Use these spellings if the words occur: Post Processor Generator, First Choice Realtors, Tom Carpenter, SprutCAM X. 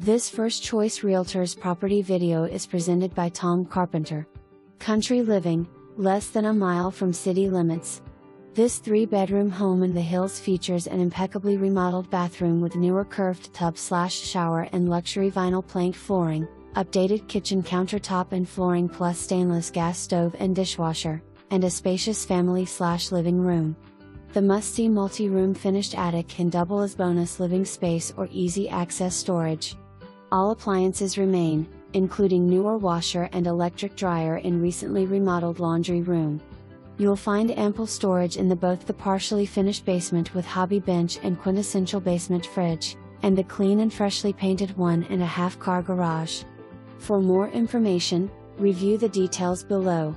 This First Choice Realtors property video is presented by Tom Carpenter. Country living, less than a mile from city limits. This 3-bedroom home in the hills features an impeccably remodeled bathroom with newer curved tub/shower and luxury vinyl plank flooring, updated kitchen countertop and flooring plus stainless gas stove and dishwasher, and a spacious family/living room. The musty multi-room finished attic can double as bonus living space or easy access storage. All appliances remain, including newer washer and electric dryer in recently remodeled laundry room. You'll find ample storage in both the partially finished basement with hobby bench and quintessential basement fridge, and the clean and freshly painted 1.5-car garage. For more information, review the details below.